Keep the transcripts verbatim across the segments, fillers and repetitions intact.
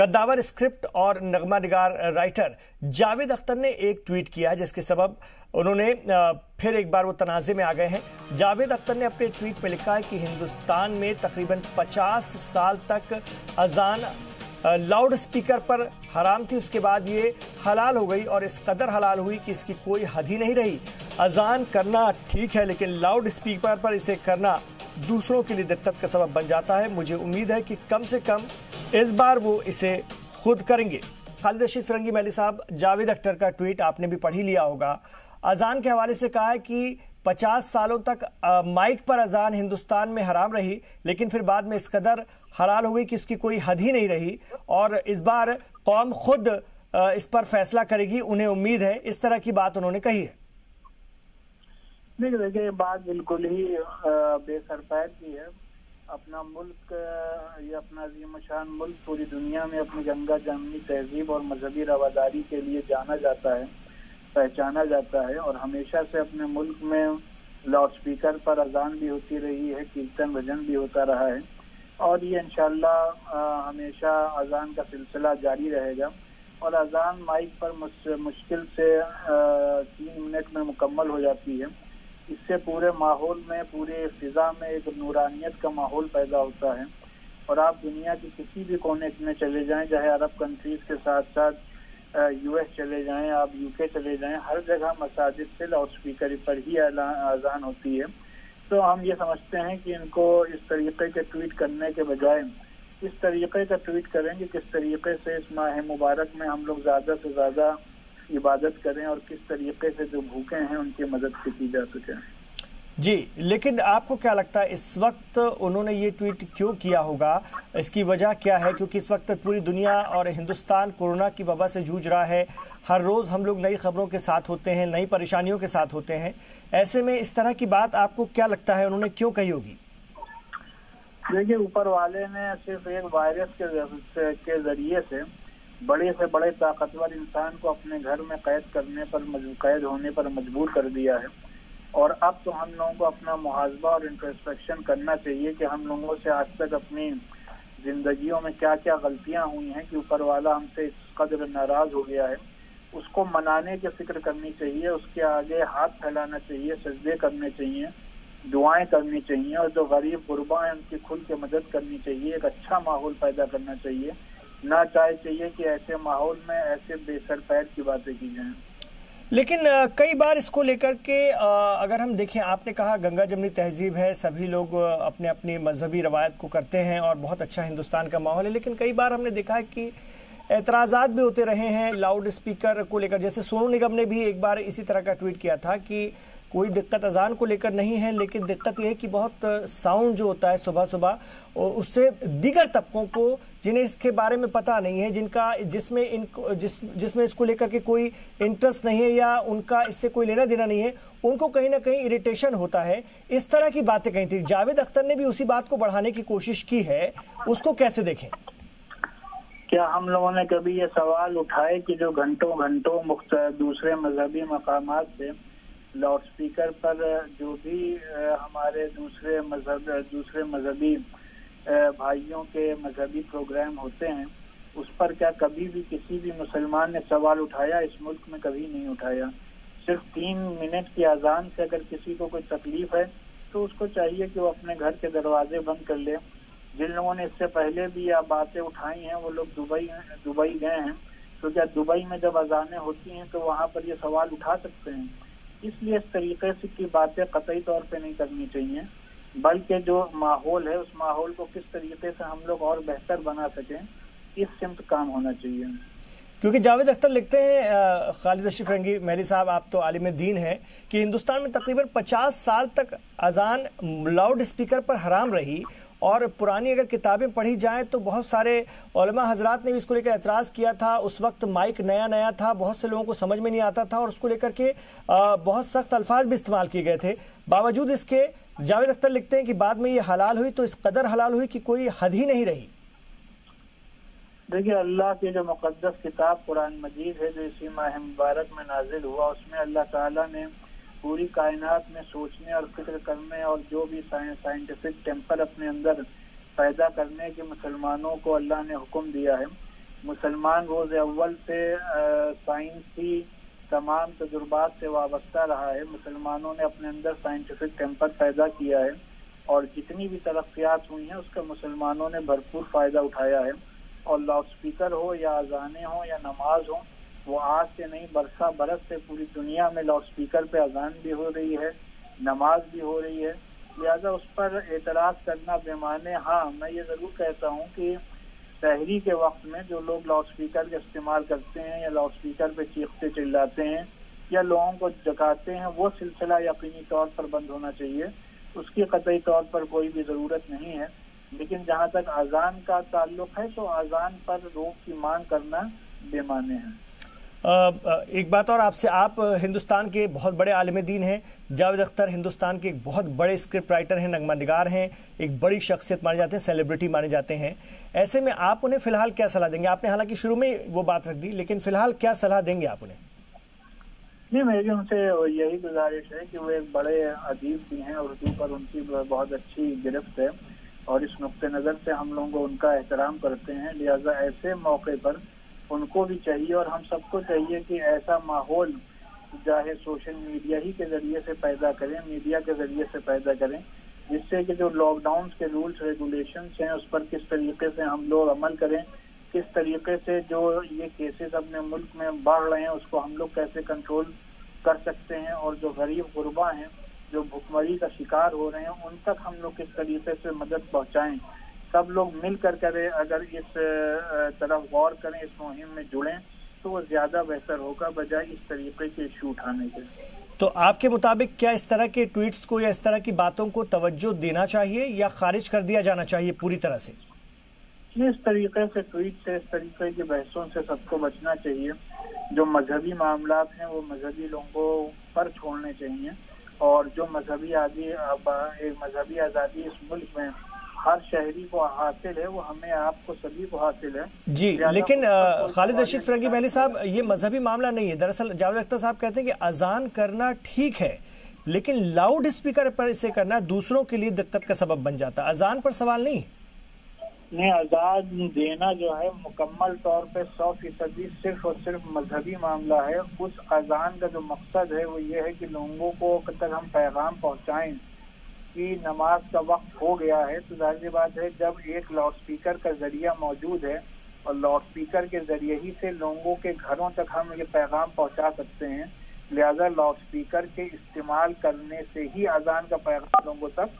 कद्दावर स्क्रिप्ट और नगमा निगार राइटर जावेद अख्तर ने एक ट्वीट किया जिसके सबब उन्होंने फिर एक बार वो तनाज़े में आ गए हैं। जावेद अख्तर ने अपने ट्वीट में लिखा है कि हिंदुस्तान में तकरीबन पचास साल तक अजान लाउड स्पीकर पर हराम थी, उसके बाद ये हलाल हो गई और इस कदर हलाल हुई कि इसकी कोई हद ही नहीं रही। अजान करना ठीक है लेकिन लाउड स्पीकर पर इसे करना दूसरों के लिए दिक्कत का सबब बन जाता है। मुझे उम्मीद है कि कम से कम इस बार वो इसे खुद करेंगे। खालिद रशीद फिरंगी महली साहब, जावेद अख्तर का ट्वीट आपने भी पढ़ ही लिया होगा। अजान के हवाले से कहा है कि पचास सालों तक आ, माइक पर अजान हिंदुस्तान में हराम रही लेकिन फिर बाद में इस कदर हलाल हो गई कि इसकी कोई हद ही नहीं रही और इस बार कौम खुद आ, इस पर फैसला करेगी, उन्हें उम्मीद है। इस तरह की बात उन्होंने कही है। देखिए देखिए बात बिल्कुल ही बेसरपैद की है। अपना मुल्क या अपना अजीम शान मुल्क पूरी दुनिया में अपनी गंगा जमनी तहजीब और मजहबी रवादारी के लिए जाना जाता है, पहचाना जाता है और हमेशा से अपने मुल्क में लाउड स्पीकर पर अजान भी होती रही है, कीर्तन भजन भी होता रहा है और ये इंशाल्लाह हमेशा अजान का सिलसिला जारी रहेगा। और अजान माइक पर मुश, मुश्किल से तीन मिनट में मुकम्मल हो जाती है। इससे पूरे माहौल में, पूरे फिजा में एक नूरानियत का माहौल पैदा होता है और आप दुनिया के किसी भी कोने में चले जाएं, चाहे अरब कंट्रीज़ के साथ साथ यूएस चले जाएं, आप यूके चले जाएं, हर जगह मसाजिद से लाउड स्पीकर पर ही अजान होती है। तो हम ये समझते हैं कि इनको इस तरीके के ट्वीट करने के बजाय इस तरीके का ट्वीट करें कि किस तरीके से इस माह मुबारक में हम लोग ज़्यादा से ज़्यादा इबादत करें और किस तरीके से जो भूखे हैं उनकी मदद की जा सके। जी, लेकिन आपको क्या लगता है इस वक्त उन्होंने ये ट्वीट क्यों किया होगा, इसकी वजह क्या है? क्योंकि इस वक्त पूरी दुनिया और हिंदुस्तान कोरोना की वबा से जूझ रहा है। हर रोज़ हम लोग नई खबरों के साथ होते हैं, नई परेशानियों के साथ होते हैं। ऐसे में इस तरह की बात आपको क्या लगता है उन्होंने क्यों कही होगी? देखिए, ऊपर वाले ने सिर्फ एक वायरस के ज़रिए से बड़े से बड़े ताकतवर इंसान को अपने घर में कैद करने पर कैद होने पर मजबूर कर दिया है और अब तो हम लोगों को अपना मुहासबा और इंट्रोस्पेक्शन करना चाहिए कि हम लोगों से आज तक अपनी जिंदगियों में क्या क्या गलतियां हुई हैं कि ऊपर वाला हमसे इस कदर नाराज हो गया है। उसको मनाने की फिक्र करनी चाहिए, उसके आगे हाथ फैलाना चाहिए, सजदे करने चाहिए, दुआएं करनी चाहिए और जो गरीब गुरबा हैं उनकी खुल के मदद करनी चाहिए। एक अच्छा माहौल पैदा करना चाहिए, ना चाहे चाहिए कि ऐसे माहौल में ऐसे बेसरपैद की बातें की जाएं। लेकिन कई बार इसको लेकर के अगर हम देखें, आपने कहा गंगा जमनी तहजीब है, सभी लोग अपने अपने मजहबी रवायत को करते हैं और बहुत अच्छा हिंदुस्तान का माहौल है, लेकिन कई बार हमने देखा है कि एतराज़ात भी होते रहे हैं लाउड स्पीकर को लेकर। जैसे सोनू निगम ने भी एक बार इसी तरह का ट्वीट किया था कि कोई दिक्कत अजान को लेकर नहीं है लेकिन दिक्कत यह है कि बहुत साउंड जो होता है सुबह सुबह, उससे दीगर तबकों को जिन्हें इसके बारे में पता नहीं है, जिनका जिसमें इनको जिस जिसमें इसको लेकर के कोई इंटरेस्ट नहीं है या उनका इससे कोई लेना देना नहीं है, उनको कहीं ना कहीं इरिटेशन होता है। इस तरह की बातें कही थी। जावेद अख्तर ने भी उसी बात को बढ़ाने की कोशिश की है, उसको कैसे देखें? क्या हम लोगों ने कभी ये सवाल उठाए कि जो घंटों घंटों मुख्त दूसरे मजहबी मकामात से लाउड स्पीकर पर जो भी हमारे दूसरे मजहब दूसरे मजहबी भाइयों के मजहबी प्रोग्राम होते हैं उस पर क्या कभी भी किसी भी मुसलमान ने सवाल उठाया? इस मुल्क में कभी नहीं उठाया। सिर्फ तीन मिनट की अजान से अगर किसी को कोई तकलीफ है तो उसको चाहिए कि वो अपने घर के दरवाजे बंद कर ले। जिन लोगों ने इससे पहले भी यह बातें उठाई हैं वो लोग दुबई दुबई गए हैं, तो क्या दुबई में जब अजानें होती हैं तो वहाँ पर ये सवाल उठा सकते हैं? इसलिए इस तरीके से की बातें कतई तौर पे नहीं करनी चाहिए, बल्कि जो माहौल है उस माहौल को किस तरीके से हम लोग और बेहतर बना सकें, इस सिम्त काम होना चाहिए। क्योंकि जावेद अख्तर लिखते हैं, खालिद रशीद फिरंगी महली साहब आप तो आलिम दीन हैं, कि हिंदुस्तान में तकरीबन पचास साल तक अजान लाउड स्पीकर पर हराम रही और पुरानी अगर किताबें पढ़ी जाएं तो बहुत सारे उलमा हजरात ने भी इसको लेकर एतराज़ किया था। उस वक्त माइक नया नया था, बहुत से लोगों को समझ में नहीं आता था और उसको लेकर के बहुत सख्त अल्फाज भी इस्तेमाल किए गए थे। बावजूद इसके जावेद अख्तर लिखते हैं कि बाद में ये हलाल हुई तो इस कदर हलाल हुई कि कोई हद ही नहीं रही। देखिए, अल्लाह की जो मुक़द्दस किताब कुरान मजीद है जो इसी माह मुबारक में नाजिल हुआ, उसमें अल्लाह ताला ने पूरी कायनात में सोचने और फिक्र करने और जो भी साइंटिफिक टेम्पर अपने अंदर पैदा करने के मुसलमानों को अल्लाह ने हुक्म दिया है। मुसलमान रोज़ अव्वल से साइंसी तमाम तजुर्बात से वाबस्ता रहा है। मुसलमानों ने अपने अंदर साइंटिफिक टेम्पर पैदा किया है और जितनी भी तरक्यात हुई हैं उसका मुसलमानों ने भरपूर फ़ायदा उठाया है। और लाउड स्पीकर हो या अजानें हों या नमाज हो, वो आज से नहीं बरसा बरस से पूरी दुनिया में लाउड स्पीकर पे अजान भी हो रही है, नमाज भी हो रही है। लिहाजा उस पर एतराज़ करना बेमाने। हाँ, मैं ये ज़रूर कहता हूँ कि सहरी के वक्त में जो लोग लाउड स्पीकर का इस्तेमाल करते हैं या लाउड स्पीकर पे चीखते चिल्लाते हैं या लोगों को जगाते हैं, वो सिलसिला यकीनी तौर पर बंद होना चाहिए। उसकी कतई तौर पर कोई भी ज़रूरत नहीं है। लेकिन जहाँ तक अजान का ताल्लुक है तो अजान पर रोक की मांग करना बेमाने है। एक बात और आपसे, आप हिंदुस्तान के बहुत बड़े आलिम दीन हैं। जावेद अख्तर हिंदुस्तान के एक बहुत बड़े स्क्रिप्ट राइटर हैं, नगमा निगार हैं, एक बड़ी शख्सियत माने जाते हैं, सेलिब्रिटी माने जाते हैं। ऐसे में आप उन्हें फ़िलहाल क्या सलाह देंगे? आपने हालांकि शुरू में वो बात रख दी, लेकिन फ़िलहाल क्या सलाह देंगे आप उन्हें? नहीं, मेरी उनसे यही गुजारिश है कि वो एक बड़े अदीब भी हैं, उर्दू पर उनकी बहुत अच्छी गिरफ्त है और इस नुक़्ते नज़र से हम लोग उनका एहतराम करते हैं। लिहाजा ऐसे मौके पर उनको भी चाहिए और हम सबको चाहिए कि ऐसा माहौल चाहे सोशल मीडिया ही के ज़रिए से पैदा करें, मीडिया के ज़रिए से पैदा करें, जिससे कि जो लॉकडाउन के रूल्स रेगुलेशंस हैं उस पर किस तरीके से हम लोग अमल करें, किस तरीके से जो ये केसेस अपने मुल्क में बढ़ रहे हैं उसको हम लोग कैसे कंट्रोल कर सकते हैं, और जो गरीब गुरबा हैं, जो भुखमरी का शिकार हो रहे हैं, उन तक हम लोग किस तरीके से मदद पहुँचाएँ। सब लोग मिलकर करें, अगर इस तरफ गौर करें, इस मुहिम में जुड़ें तो वो ज़्यादा बेहतर होगा बजाय इस तरीके के इशू उठाने के। तो आपके मुताबिक क्या इस तरह के ट्वीट्स को या इस तरह की बातों को तवज्जो देना चाहिए या खारिज कर दिया जाना चाहिए पूरी तरह से? इस तरीके से ट्वीट से, इस तरीके की बहसों से सबको बचना चाहिए। जो मजहबी मामला हैं वो मजहबी लोगों पर छोड़ने चाहिए और जो मजहबी आदि मजहबी आज़ादी इस मुल्क में हर शहरी को हासिल है वो हमें आपको सभी को हासिल है जी। लेकिन खालिद रशीद फिरंगी महली साहब, ये मजहबी मामला नहीं है। दरअसल जावेद अख्तर साहब कहते हैं कि अजान करना ठीक है लेकिन लाउड स्पीकर पर इसे करना दूसरों के लिए दिक्कत का सबब बन जाता है। अजान पर सवाल नहीं नहीं अजान देना जो है मुकम्मल तौर पर सौ फीसदी सिर्फ और सिर्फ मजहबी मामला है। उस अजान का जो मकसद है वो ये है कि लोगों को तक हम पैगाम पहुँचाएँ कि नमाज का वक्त हो गया है। तो जाहिर बात है जब एक लाउड स्पीकर का ज़रिया मौजूद है और लाउड स्पीकर के ज़रिए ही से लोगों के घरों तक हम ये पैगाम पहुंचा सकते हैं, लिहाजा लाउड स्पीकर के इस्तेमाल करने से ही अजान का पैगाम लोगों तक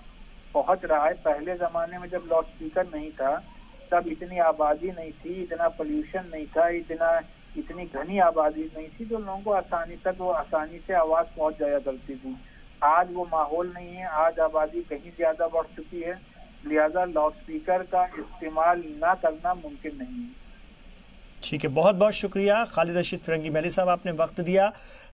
पहुंच रहा है। पहले ज़माने में जब लाउड स्पीकर नहीं था तब इतनी आबादी नहीं थी, इतना पोल्यूशन नहीं था, इतना इतनी घनी आबादी नहीं थी, तो लोगों को आसानी तक वो आसानी से आवाज़ पहुँच जाया करती थी। आज वो माहौल नहीं है, आज आबादी कहीं ज़्यादा बढ़ चुकी है, लिहाजा लाउड स्पीकर का इस्तेमाल ना करना मुमकिन नहीं है। ठीक है, बहुत बहुत शुक्रिया खालिद रशीद फिरंगी महली साहब, आपने वक्त दिया।